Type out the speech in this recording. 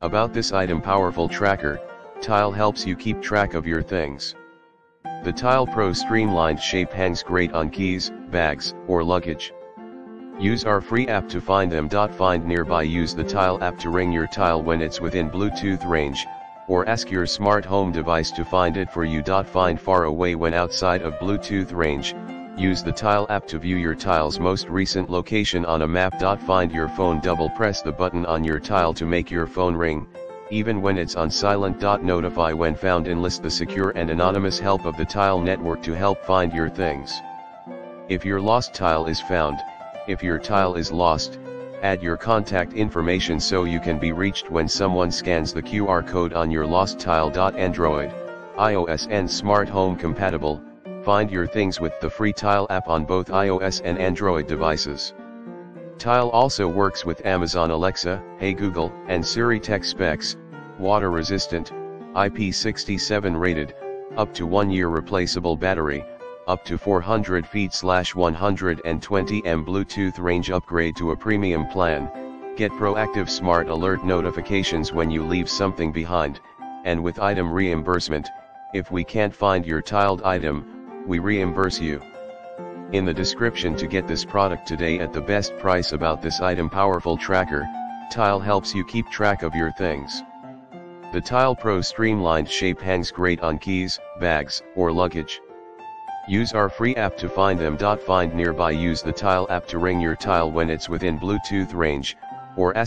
About this item, powerful tracker, Tile helps you keep track of your things. The Tile Pro streamlined shape hangs great on keys, bags, or luggage. Use our free app to find them. Find nearby. Use the Tile app to ring your Tile when it's within Bluetooth range, or ask your smart home device to find it for you. Find far away when outside of Bluetooth range. Use the Tile app to view your Tile's most recent location on a map. Find your phone. Double press the button on your Tile to make your phone ring, even when it's on silent. Notify when found. Enlist the secure and anonymous help of the Tile network to help find your things. If your lost Tile is found, if your Tile is lost, add your contact information so you can be reached when someone scans the QR code on your lost Tile. Android, iOS and smart home compatible. Find your things with the free Tile app on both iOS and Android devices. Tile also works with Amazon Alexa, Hey Google, and Siri. Tech specs: water resistant, IP67 rated, up to 1 year replaceable battery, up to 400 feet/120 m. Bluetooth range, upgrade to a premium plan, get proactive smart alert notifications when you leave something behind, and with item reimbursement, if we can't find your Tile item, we reimburse you. In the description to get this product today at the best price. About this item, powerful tracker, Tile helps you keep track of your things. The Tile Pro streamlined shape hangs great on keys, bags, or luggage. Use our free app to find them. Find nearby. Use the Tile app to ring your Tile when it's within Bluetooth range, or ask